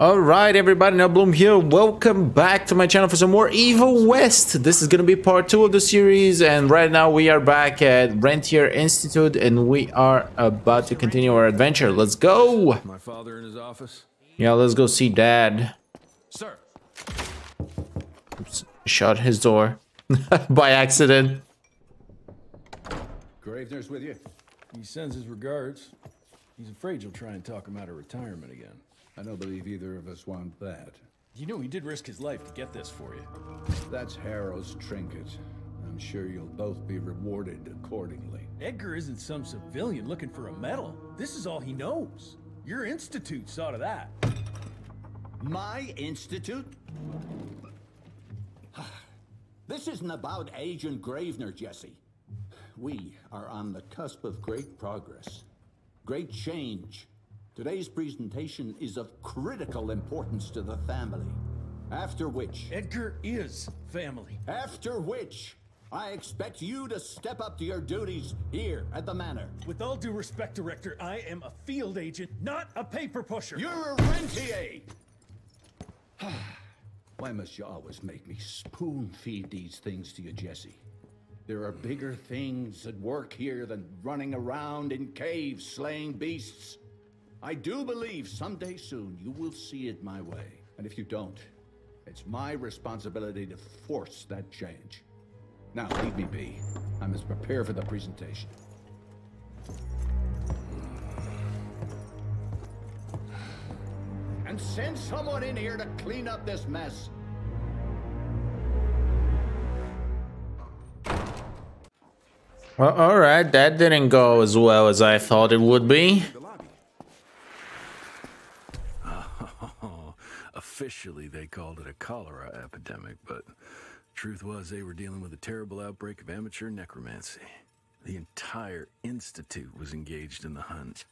Alright everybody, Nevabloom here. Welcome back to my channel for some more Evil West. This is gonna be part 2 of the series, and right now we are back at Rentier Institute and we are about to continue our adventure. Let's go! My father in his office? Yeah, let's go see Dad. Sir. Oops, shut his door. By accident. Gravenor's with you. He sends his regards. He's afraid you'll try and talk him out of retirement again. I don't believe either of us want that. You know he did risk his life to get this for you. That's Harrow's trinket. I'm sure you'll both be rewarded accordingly. Edgar isn't some civilian looking for a medal. This is all he knows. Your institute saw to that. My institute? This isn't about Agent Gravenor, Jesse. We are on the cusp of great progress. Great change. Today's presentation is of critical importance to the family. After which... Edgar is family. After which, I expect you to step up to your duties here at the manor. With all due respect, Director, I am a field agent, not a paper pusher. You're a rentier! Why must you always make me spoon-feed these things to you, Jesse? There are bigger things at work here than running around in caves slaying beasts. I do believe someday soon you will see it my way. And if you don't, it's my responsibility to force that change. Now, leave me be. I must prepare for the presentation. And send someone in here to clean up this mess. Well, alright, that didn't go as well as I thought it would be. Officially, they called it a cholera epidemic, but truth was they were dealing with a terrible outbreak of amateur necromancy. The entire institute was engaged in the hunt.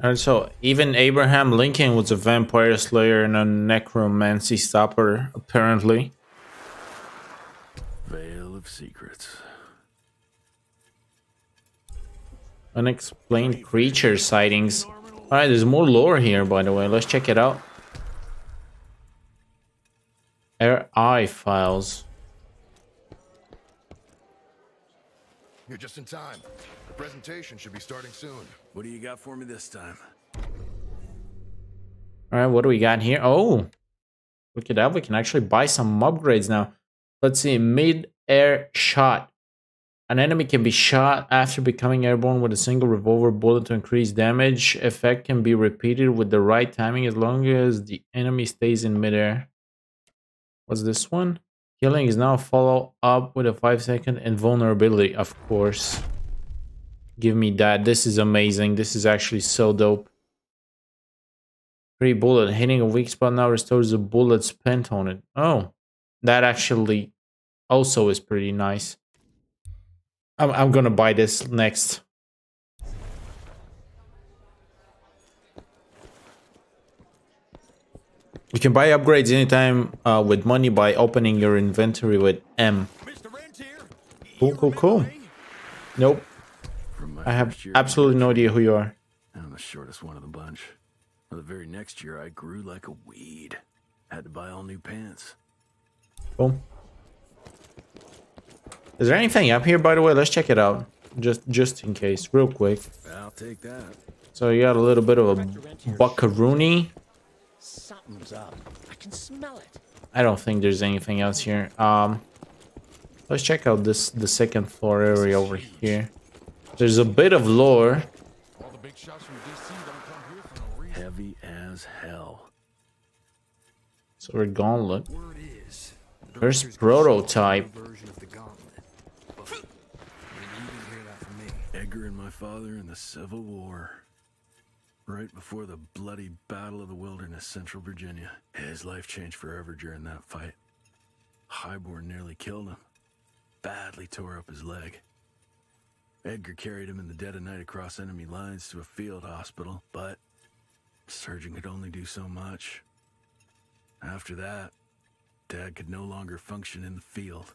And so, even Abraham Lincoln was a vampire slayer and a necromancy stopper, apparently. Veil of Secrets. Unexplained creature sightings. Alright, there's more lore here, by the way. Let's check it out. RI files. You're just in time. The presentation should be starting soon. What do you got for me this time? Alright, what do we got here? Oh! Look at that, we can actually buy some upgrades now. Let's see, mid-air shot. An enemy can be shot after becoming airborne with a single revolver bullet to increase damage. Effect can be repeated with the right timing as long as the enemy stays in mid-air. What's this one? Healing is now follow up with a 5-second invulnerability, of course. Give me that. This is amazing. This is actually so dope. 3 bullet. Hitting a weak spot now restores the bullet spent on it. Oh, that actually also is pretty nice. I'm gonna buy this next. You can buy upgrades anytime with money by opening your inventory with M. Cool, cool, cool. Nope. I have absolutely no idea who you are. I'm the shortest one of the bunch. Well, the very next year, I grew like a weed. Had to buy all new pants. Cool. Is there anything up here, by the way? Let's check it out. Just in case, real quick. I'll take that. So you got a little bit of a buckaroonie. Something's up. I can smell it. I don't think there's anything else here. Let's check out the second floor area over here. There's a bit of lore. All the big shots from DC don't come here for no reason. Heavy as hell. So we're gauntlet. First prototype. Edgar and my father in the Civil War. Right before the bloody Battle of the Wilderness, Central Virginia. His life changed forever during that fight. Highborn nearly killed him. Badly tore up his leg. Edgar carried him in the dead of night across enemy lines to a field hospital, but the surgeon could only do so much. After that, Dad could no longer function in the field.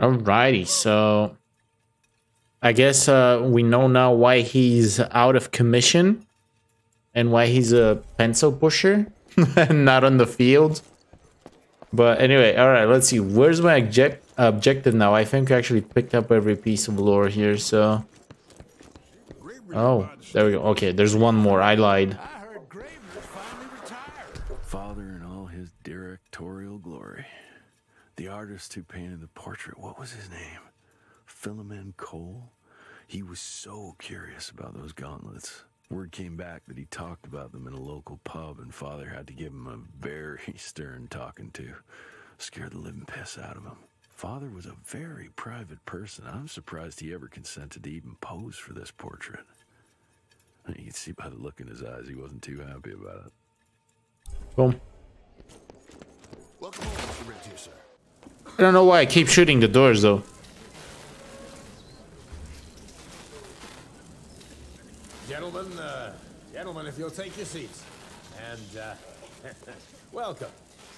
Alrighty, so... I guess we know now why he's out of commission. and why he's a pencil pusher and not on the field. But anyway, all right, let's see. Where's my objective now? I think I actually picked up every piece of lore here, so... Oh, there we go. Okay, there's one more. I lied. I heard Gravenor finally retired. Father in all his directorial glory. The artist who painted the portrait, what was his name? Philemon Cole? He was so curious about those gauntlets. Word came back that he talked about them in a local pub, and Father had to give him a very stern talking to. Scared the living piss out of him. Father was a very private person. I'm surprised he ever consented to even pose for this portrait. You can see by the look in his eyes, he wasn't too happy about it. Boom. Welcome home, Mr. Rentier, sir. I don't know why I keep shooting the doors, though. Gentlemen, if you'll take your seats. And, welcome.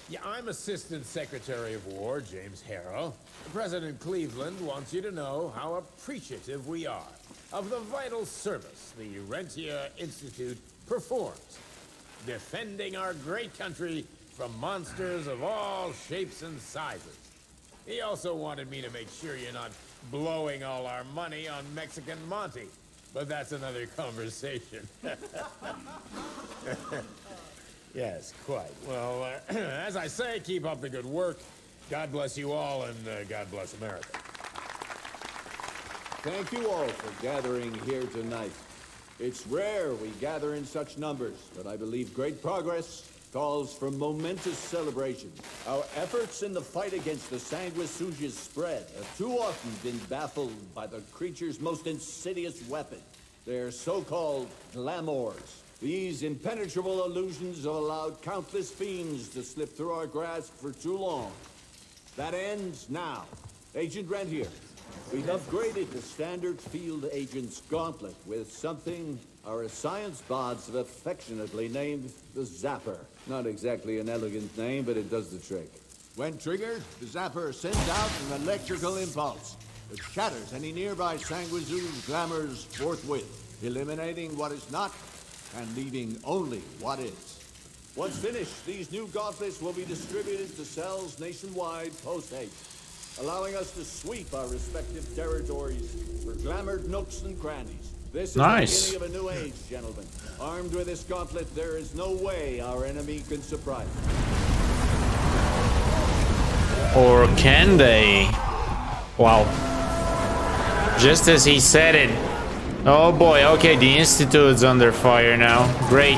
Yeah, I'm Assistant Secretary of War, James Harrell. President Cleveland wants you to know how appreciative we are of the vital service the Rentier Institute performs, defending our great country from monsters of all shapes and sizes. He also wanted me to make sure you're not blowing all our money on Mexican Monte. But that's another conversation. Yes, quite. Well, as I say, keep up the good work. God bless you all, and God bless America. Thank you all for gathering here tonight. It's rare we gather in such numbers, but I believe great progress calls for momentous celebration. Our efforts in the fight against the Sanguisuja's spread have too often been baffled by the creature's most insidious weapon, their so-called glamours. These impenetrable illusions have allowed countless fiends to slip through our grasp for too long. That ends now. Agent Rentier, we've upgraded the standard field agent's gauntlet with something our science bots have affectionately named the Zapper. Not exactly an elegant name, but it does the trick. When triggered, the Zapper sends out an electrical impulse that shatters any nearby Sanguizoo's glamours forthwith, eliminating what is not and leaving only what is. Once finished, these new gauntlets will be distributed to cells nationwide post-haste, allowing us to sweep our respective territories for glamoured nooks and crannies. This is nice. The beginning of a new age, gentlemen. Armed with this gauntlet, there is no way our enemy can surprise us. Or can they? Wow. Just as he said it. Oh boy, okay, the Institute's under fire now. Great.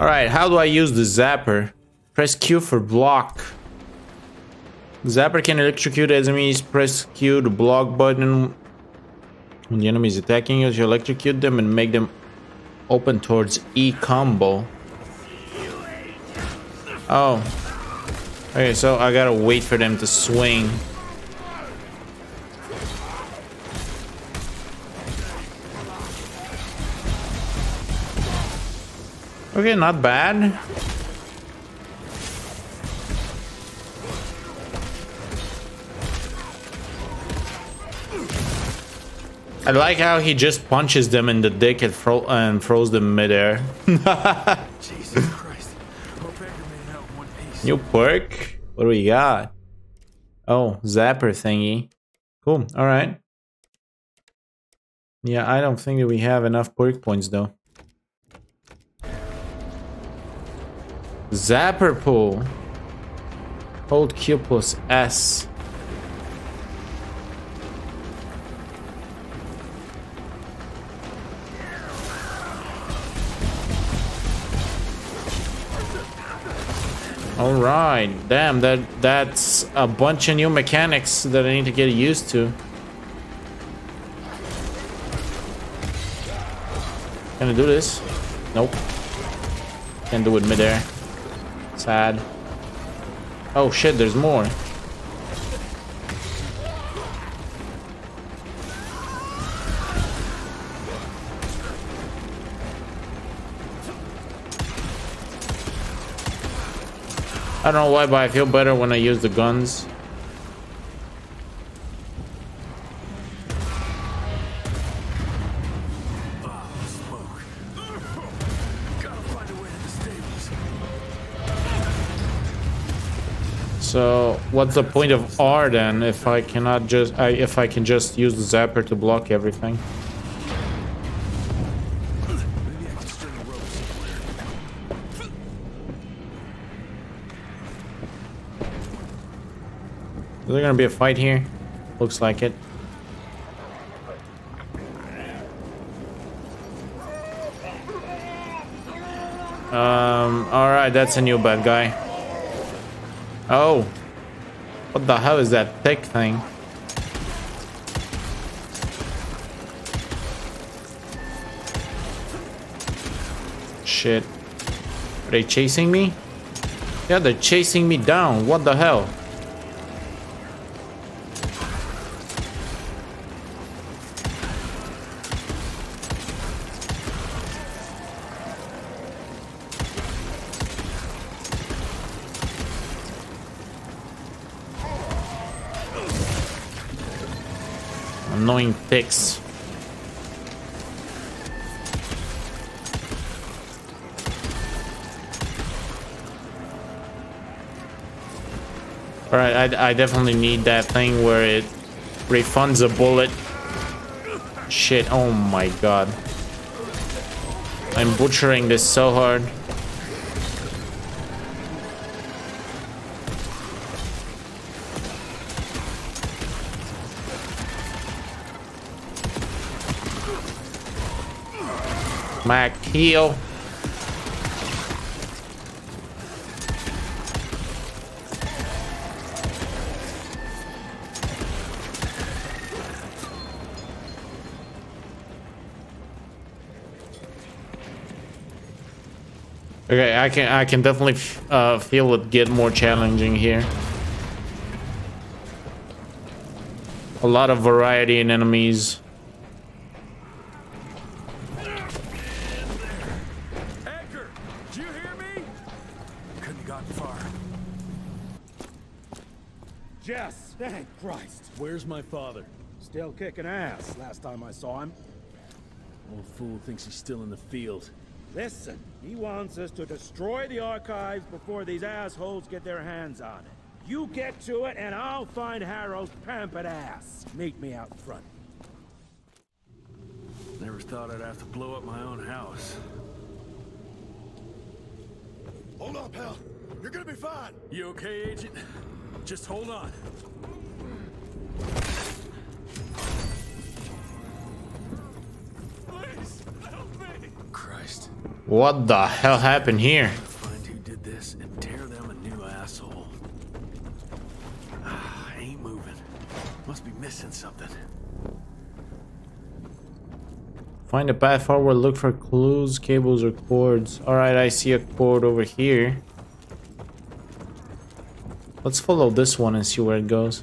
Alright, how do I use the Zapper? Press Q for block. Zapper can electrocute enemies. Press Q to block button. When the enemy is attacking you, you electrocute them and make them open towards E combo. Oh. Okay, so I gotta wait for them to swing. Okay, not bad. I like how he just punches them in the dick and throws them midair. Jesus Christ. New perk? What do we got? Oh, Zapper thingy. Cool, alright. Yeah, I don't think that we have enough perk points though. Zapper pool. Hold Q plus S. All right, damn, that's a bunch of new mechanics that I need to get used to. Can I do this? Nope. Can't do it midair. Sad. Oh shit, there's more. I don't know why, but I feel better when I use the guns. So what's the point of R then if I cannot just if I can just use the zapper to block everything? Is there gonna be a fight here? Looks like it. Alright, that's a new bad guy. Oh. What the hell is that thick thing? Shit. Are they chasing me? Yeah, they're chasing me down. What the hell? Annoying picks. Alright, I definitely need that thing where it refunds a bullet. Shit, oh my god. I'm butchering this so hard. Mac heal. Okay, I can definitely feel it get more challenging here. A lot of variety in enemies. Where's my father? Still kicking ass, last time I saw him. Old fool thinks he's still in the field. Listen, he wants us to destroy the archives before these assholes get their hands on it. You get to it and I'll find Harrow's pampered ass. Meet me out front. Never thought I'd have to blow up my own house. Hold on, pal. You're gonna be fine. You okay, Agent? Just hold on. Please help me. Christ. What the hell happened here? Find who did this and tear them a new asshole. I ain't moving. Must be missing something. Find a path forward, look for clues, cables or cords. Alright, I see a cord over here. Let's follow this one and see where it goes.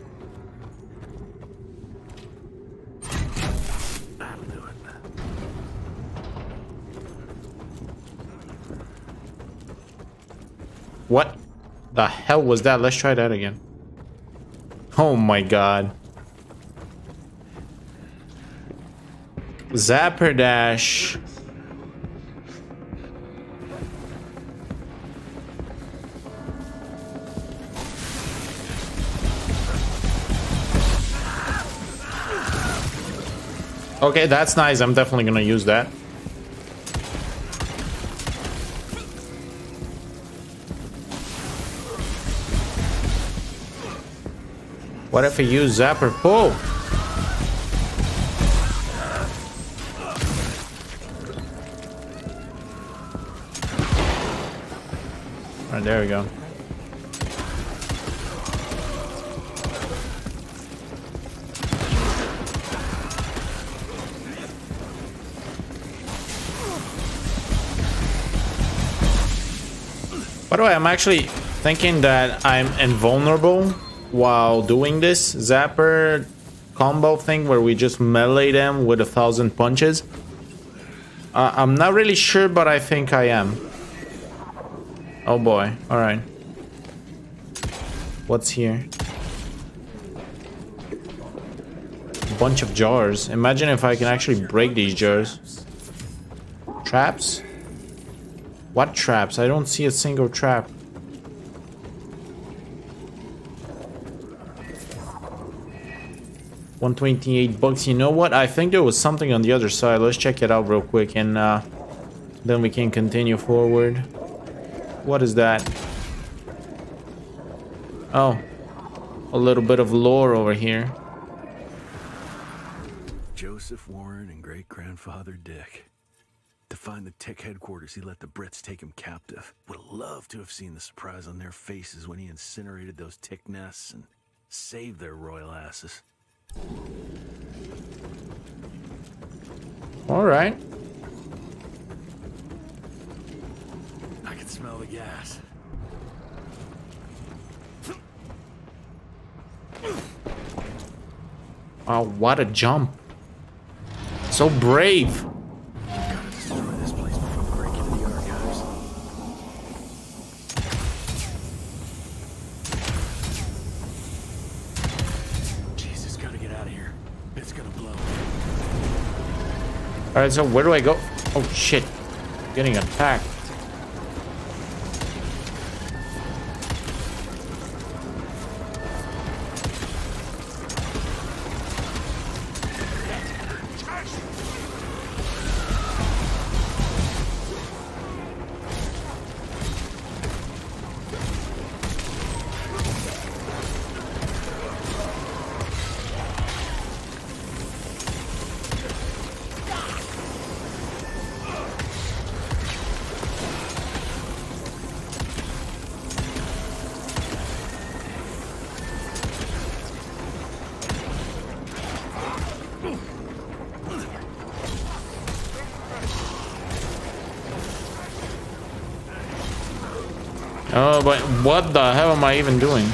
What the hell was that? Let's try that again. Oh my god. Zapper dash. Okay, that's nice. I'm definitely gonna use that. What if I use Zapper Pull? Alright, there we go. By the way, I'm actually thinking that I'm invulnerable while doing this zapper combo thing where we just melee them with 1,000 punches. I'm not really sure, but I think I am. Oh boy. All right. What's here? A bunch of jars. Imagine if I can actually break these jars. Traps? What traps? I don't see a single trap. 128 bucks. You know what? I think there was something on the other side. Let's check it out real quick, and then we can continue forward. What is that? Oh, a little bit of lore over here. Joseph Warren and great-grandfather Dick. To find the tech headquarters, he let the Brits take him captive. Would have loved to have seen the surprise on their faces when he incinerated those tick nests and saved their royal asses. All right. I can smell the gas. Oh, what a jump. So brave. Gotta destroy this place before we break into the archives. Jesus, gotta get out of here. It's gonna blow. Alright, so where do I go? Oh shit. Getting attacked. Oh, but what the hell am I even doing?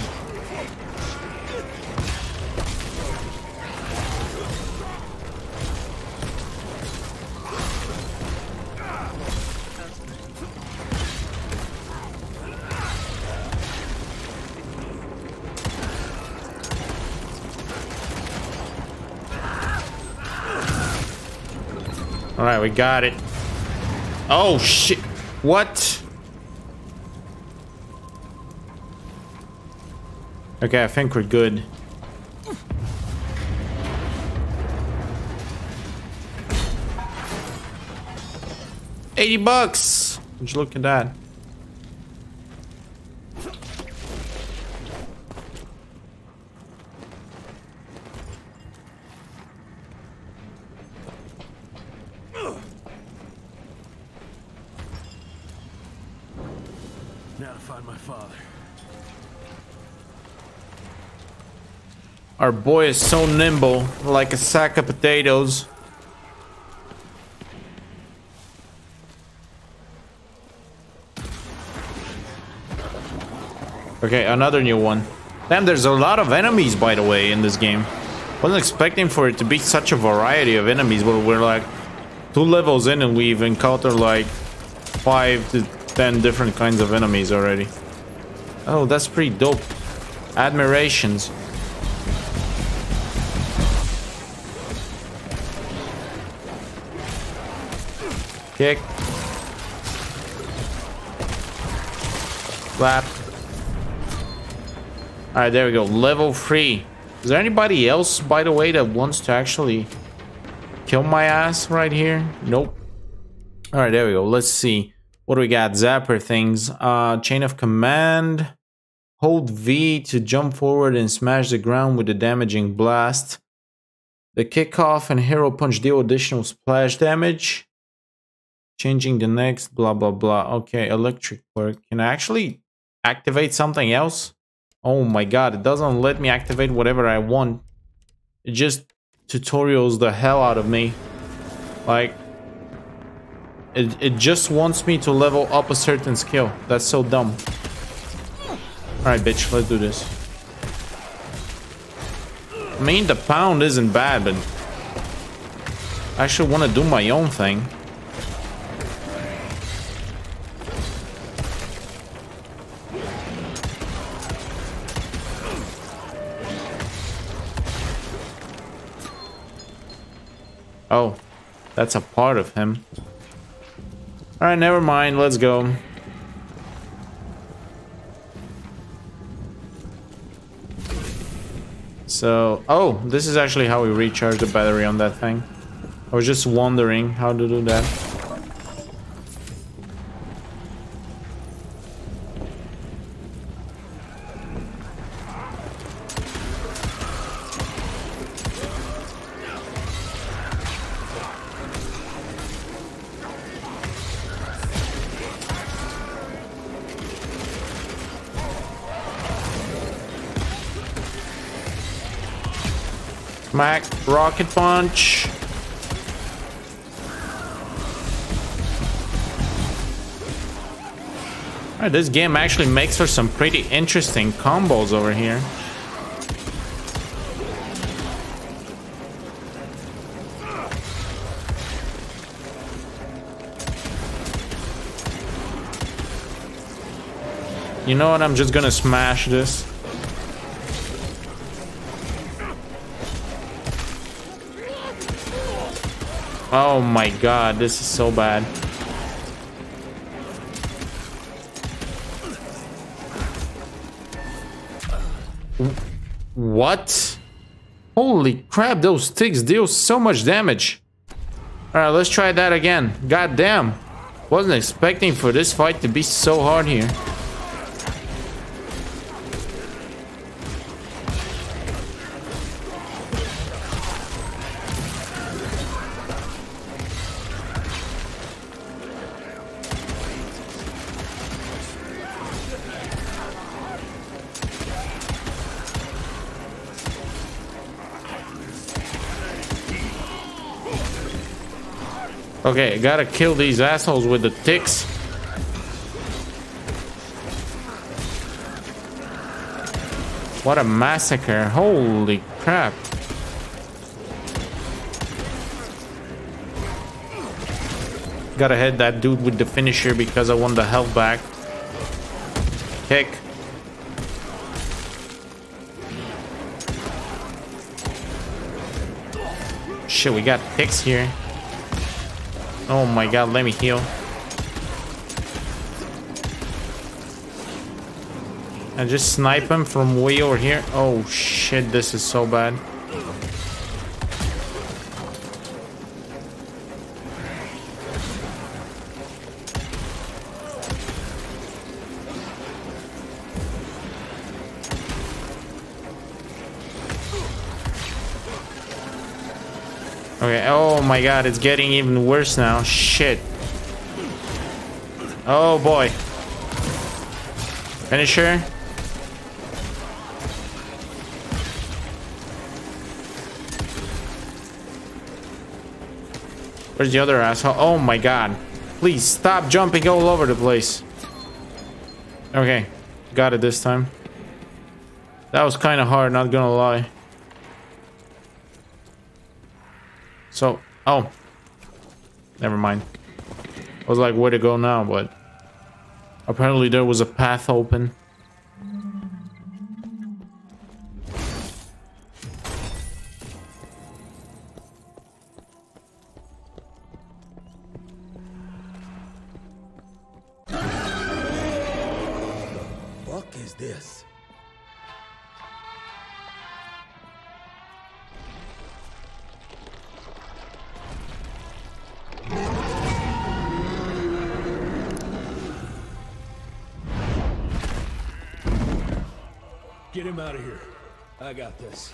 All right, we got it. Oh, shit. What? Okay, I think we're good. $80! Would you look at that? Our boy is so nimble, like a sack of potatoes. Okay, another new one. Damn, there's a lot of enemies, by the way, in this game. Wasn't expecting for it to be such a variety of enemies, but we're like 2 levels in and we've encountered like 5 to 10 different kinds of enemies already. Oh, that's pretty dope. Admirations. Kick. Slap. Alright, there we go. Level 3. Is there anybody else, by the way, that wants to actually kill my ass right here? Nope. Alright, there we go. Let's see. What do we got? Zapper things. Chain of command. Hold V to jump forward and smash the ground with a damaging blast. The kickoff and hero punch deal additional splash damage. Changing the next, blah, blah, blah. Okay, electric clerk. Can I actually activate something else? Oh my god, it doesn't let me activate whatever I want. It just tutorials the hell out of me. Like, it just wants me to level up a certain skill. That's so dumb. Alright, bitch, let's do this. I mean, the pound isn't bad, but I actually want to do my own thing. Oh, that's a part of him. All right, never mind. Let's go. So, oh, this is actually how we recharge the battery on that thing. I was just wondering how to do that. Mac, rocket punch. Alright, this game actually makes for some pretty interesting combos over here. You know what? I'm just gonna smash this. Oh my god, this is so bad. What? Holy crap, those sticks deal so much damage. Alright, let's try that again. God damn. Wasn't expecting for this fight to be so hard here. Okay, gotta kill these assholes with the ticks. What a massacre. Holy crap. Gotta hit that dude with the finisher because I want the health back. Kick. Shit, we got ticks here. Oh my god, let me heal. And just snipe him from way over here. Oh shit, this is so bad. Okay, oh my god, it's getting even worse now. Shit. Oh boy. Finisher. Where's the other asshole? Oh my god. Please stop jumping all over the place. Okay, got it this time. That was kind of hard, not gonna lie. So, oh, never mind. I was like, where to go now, but apparently there was a path open. What is this? Get him out of here. I got this.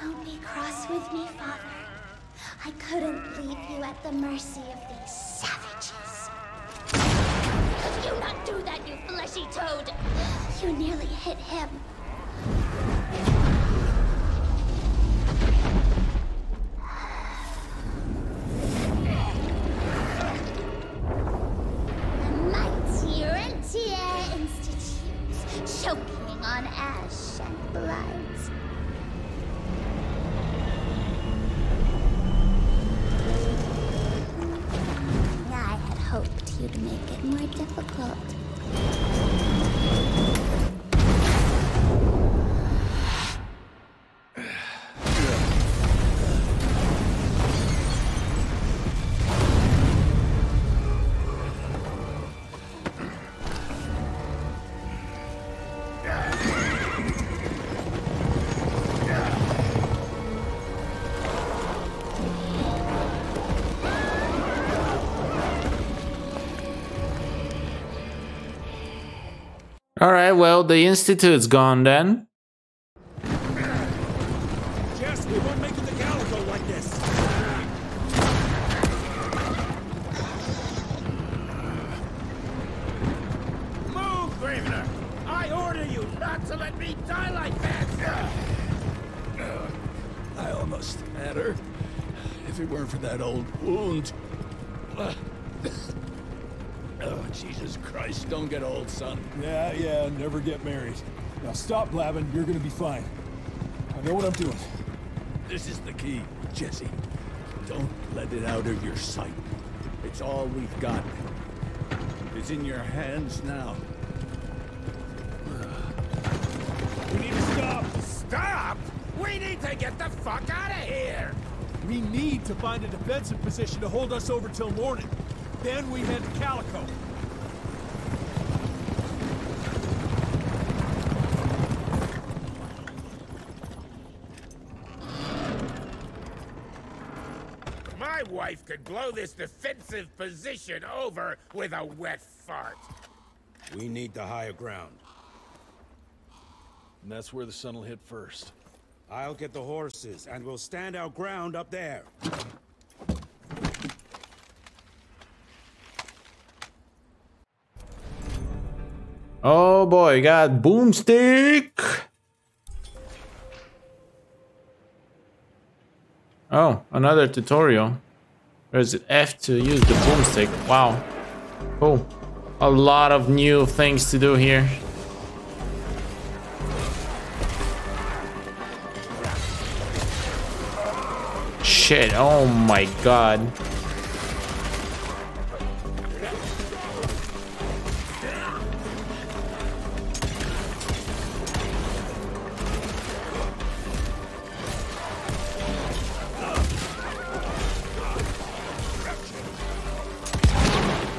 Don't be cross with me, Father. I couldn't leave you at the mercy of these savages. Did you not do that, you fleshy toad? You nearly hit him. Alright, well, the Institute's gone then. Jess, we won't make it to Calico like this. Move, Gravenor! I order you not to let me die like that! I almost had her. If it weren't for that old wound. Oh, Jesus Christ, don't get old, son. Yeah, never get married. Now stop blabbing, you're gonna be fine. I know what I'm doing. This is the key, Jesse. Don't let it out of your sight. It's all we've got. It's in your hands now. We need to stop! Stop? We need to get the fuck out of here! We need to find a defensive position to hold us over till morning. Then we head to Calico. My wife could blow this defensive position over with a wet fart. We need the higher ground. And that's where the sun will hit first. I'll get the horses, and we'll stand our ground up there. Oh boy, got boomstick. Oh, another tutorial. There's F to use the boomstick. Wow. Cool. A lot of new things to do here. Shit, oh my god.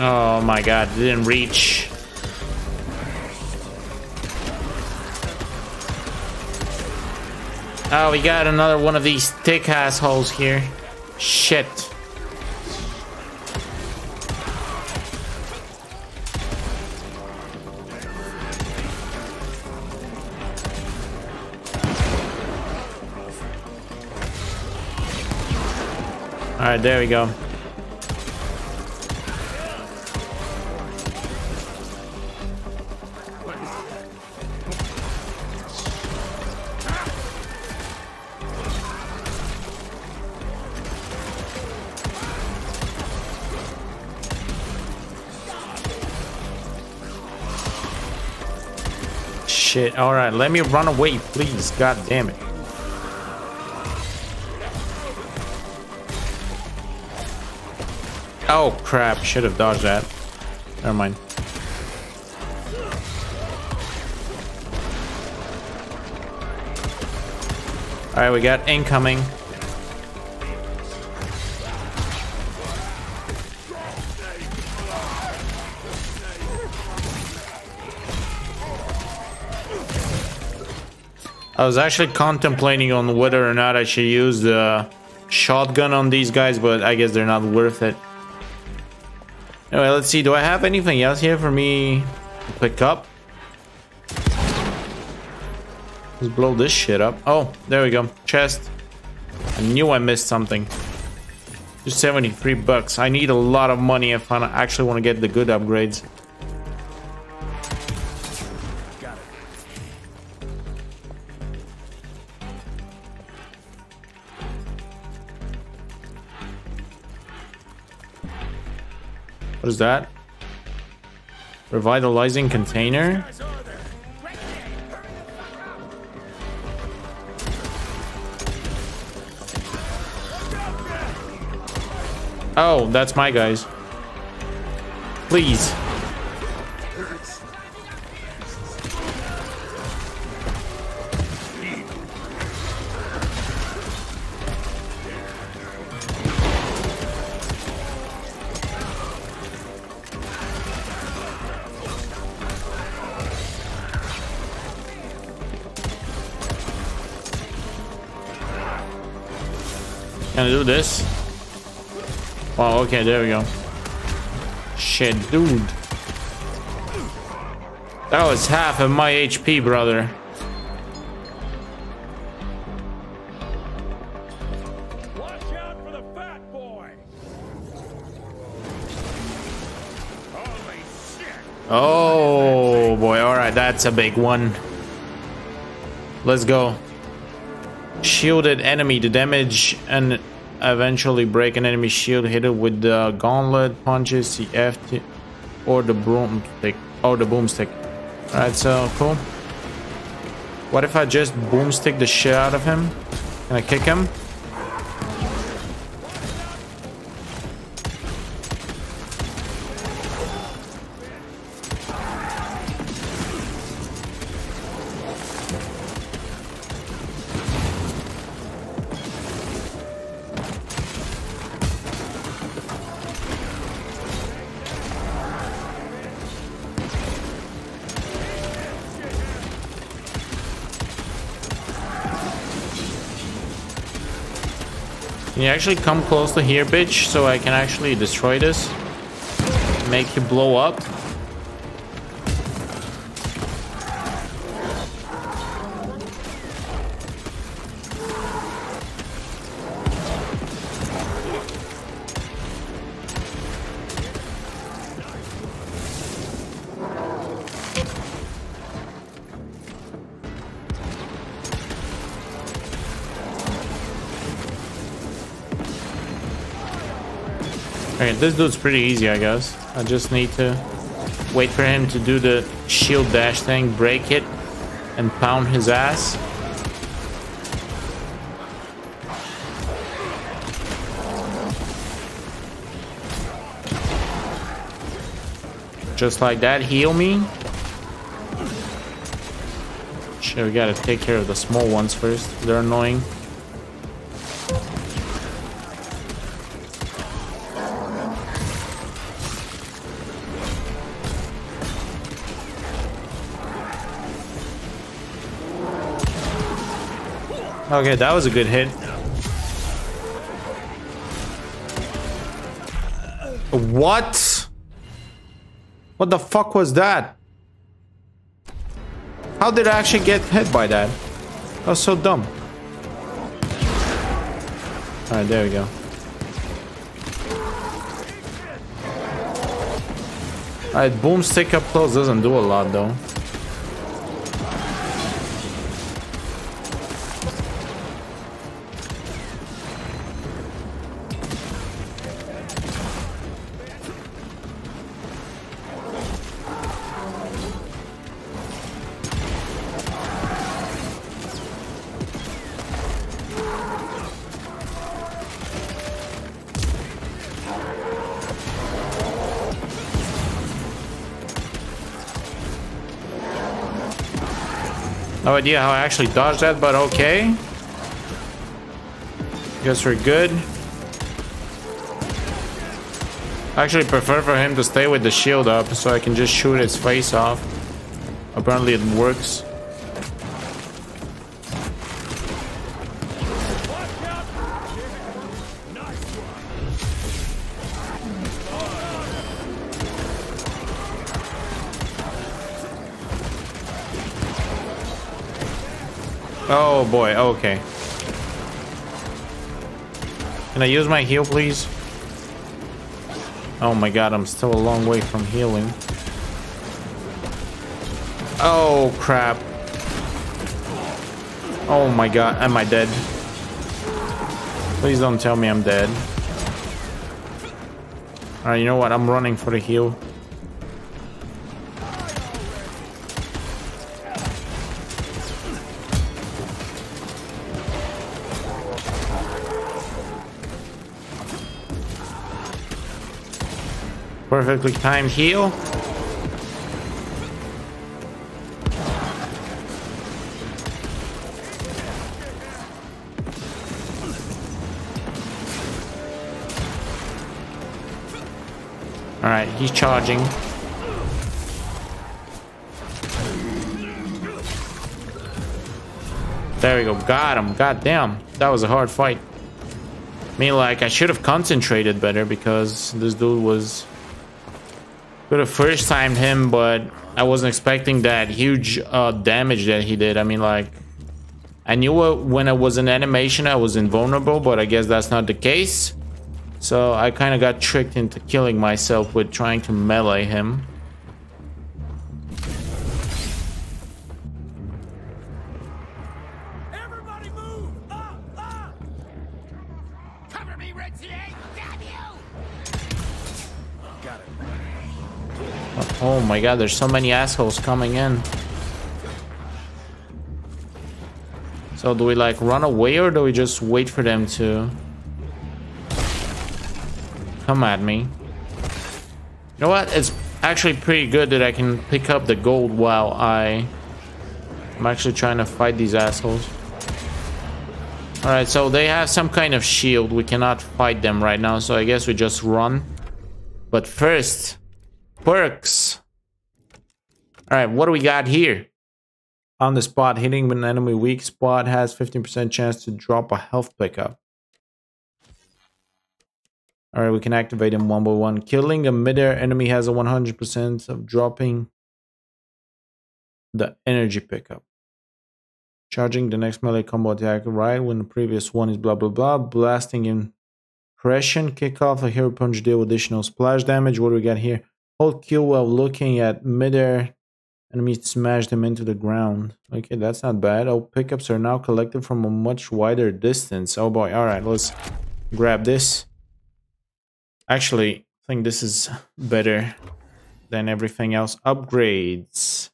Oh my god, didn't reach. Oh, we got another one of these thick assholes here. Shit. Alright, there we go. Shit, alright, let me run away, please. God damn it. Oh crap, should have dodged that. Never mind. Alright, we got incoming. I was actually contemplating on whether or not I should use the shotgun on these guys, but I guess they're not worth it. Anyway, let's see. Do I have anything else here for me to pick up? Let's blow this shit up. Oh, there we go. Chest. I knew I missed something. Just 73 bucks. I need a lot of money if I actually want to get the good upgrades. What is that? Revitalizing container? Oh, that's my guys. Please. Can I do this? Wow, okay, there we go. Shit, dude. That was half of my HP, brother. Watch out for the fat boy. Holy shit. Oh boy, alright, that's a big one. Let's go. Shielded enemy to damage and eventually break an enemy shield. Hit it with the gauntlet punches, CF, or the broomstick. Oh, the boomstick. Alright, so cool. What if I just boomstick the shit out of him? Can I kick him? Can you actually come close to here, bitch, so I can actually destroy this? Make you blow up? Alright, this dude's pretty easy, I guess. I just need to wait for him to do the shield dash thing, break it, and pound his ass. Just like that, heal me. Shit, we gotta take care of the small ones first. They're annoying. Okay, that was a good hit. What? What the fuck was that? How did I actually get hit by that? That was so dumb. Alright, there we go. Alright, boomstick up close doesn't do a lot though. No idea how I actually dodged that, but okay. Guess we're good. I actually prefer for him to stay with the shield up so I can just shoot his face off. Apparently it works. Oh boy, okay. Can I use my heal, please? Oh my god, I'm still a long way from healing. Oh crap. Oh my god, am I dead? Please don't tell me I'm dead. Alright, you know what? I'm running for the heal. Perfectly timed heal. All right, he's charging. There we go. Got him. Goddamn. That was a hard fight. I mean, like, I should have concentrated better because this dude was Could have first timed him, but I wasn't expecting that huge damage that he did. I mean, like, I knew when I was in animation I was invulnerable, but I guess that's not the case. So I kind of got tricked into killing myself with trying to melee him. Everybody move! Up! Cover me, Rentier! Damn you! Got it. Oh my god, there's so many assholes coming in. So do we like run away or do we just wait for them to come at me? You know what? It's actually pretty good that I can pick up the gold while I'm actually trying to fight these assholes. Alright, so they have some kind of shield. We cannot fight them right now, so I guess we just run. But first, perks. Alright, what do we got here? On the spot, hitting an enemy weak spot has 15% chance to drop a health pickup. Alright, we can activate him one by one. Killing a mid-air enemy has a 100% of dropping the energy pickup. Charging the next melee combo attack right when the previous one is blah blah blah. Blasting impression. Kick off a hero punch, deal additional splash damage. What do we got here? Hold Q while looking at mid-air. Enemies smash them into the ground. Okay, that's not bad. Oh, pickups are now collected from a much wider distance. Oh boy, alright, let's grab this. Actually, I think this is better than everything else. Upgrades.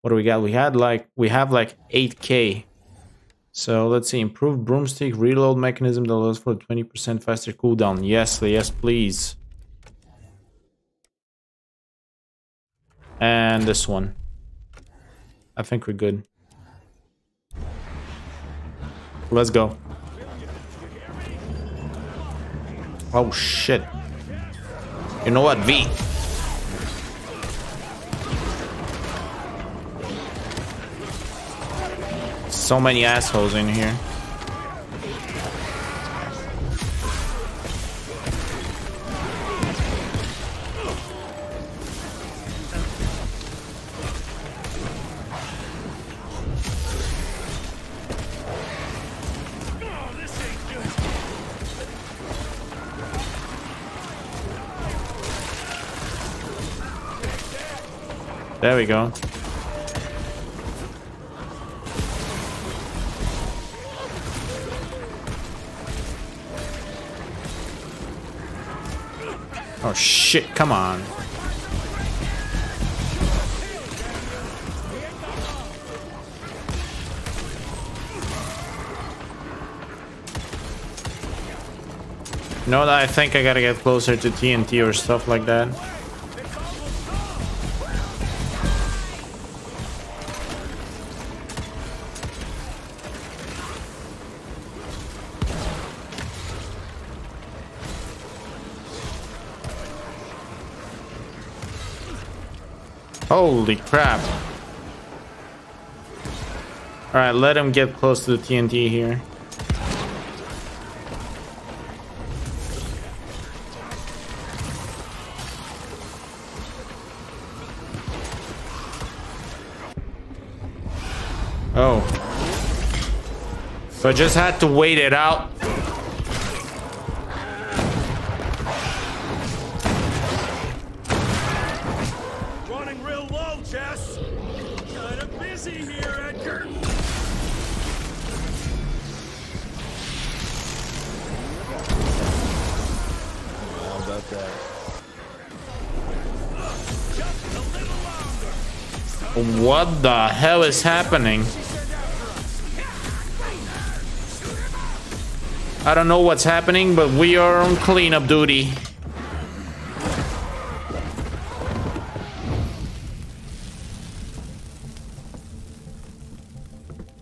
What do we got? We have like 8k. So let's see. Improved broomstick reload mechanism that allows for a 20% faster cooldown. Yes, please. And this one. I think we're good. Let's go. Oh shit. You know what, V? So many assholes in here. There we go. Oh shit, come on. You know what, I think I gotta get closer to TNT or stuff like that. Holy crap. Alright, let him get close to the TNT here. Oh. So I just had to wait it out. What the hell is happening? I don't know what's happening, but we are on cleanup duty.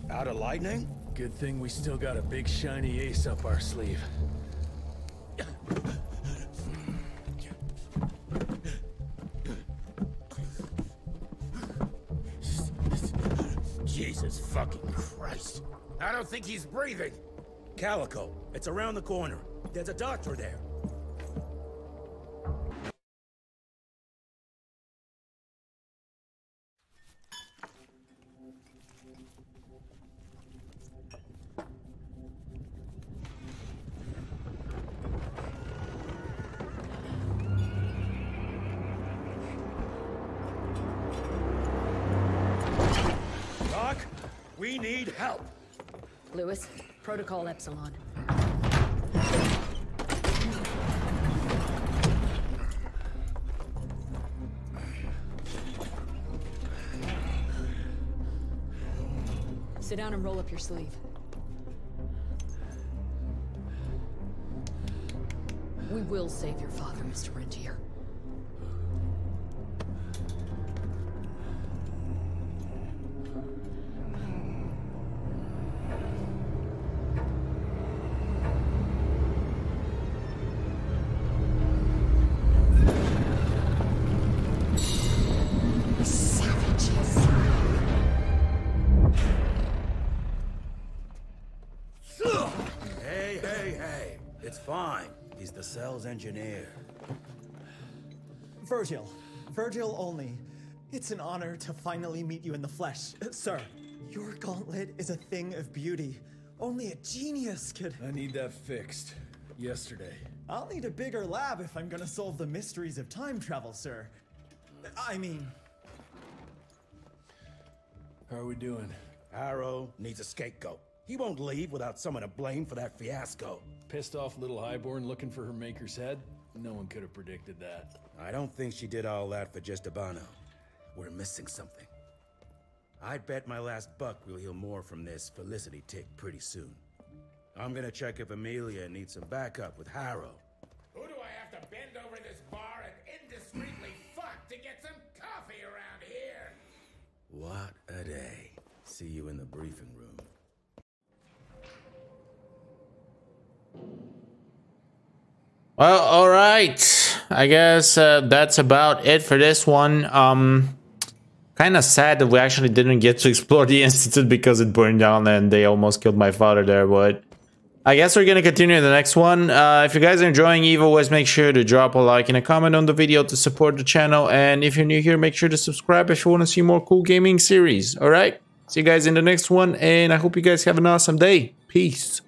Out of lightning? Good thing we still got a big shiny ace up our sleeve. I don't think he's breathing. Calico, it's around the corner. There's a doctor there. We need help. Lewis, Protocol Epsilon. Sit down and roll up your sleeve. We will save your father, Mr. Rentier. Engineer. Virgil only. It's an honor to finally meet you in the flesh. Sir, your gauntlet is a thing of beauty. Only a genius could... I need that fixed. Yesterday. I'll need a bigger lab if I'm gonna solve the mysteries of time travel, sir. I mean... How are we doing? Harrow needs a scapegoat. He won't leave without someone to blame for that fiasco. Pissed off little highborn looking for her maker's head? No one could have predicted that. I don't think she did all that for just Abano. We're missing something. I bet my last buck we'll hear more from this Felicity tick pretty soon. I'm gonna check if Amelia needs some backup with Harrow. Who do I have to bend over this bar and indiscreetly fuck to get some coffee around here? What a day. See you in the briefing room. Well, all right. I guess that's about it for this one. Kind of sad that we actually didn't get to explore the institute because it burned down and they almost killed my father there. But I guess we're gonna continue in the next one. If you guys are enjoying Evil West, make sure to drop a like and a comment on the video to support the channel. And if you're new here, make sure to subscribe if you want to see more cool gaming series. All right. See you guys in the next one, and I hope you guys have an awesome day. Peace.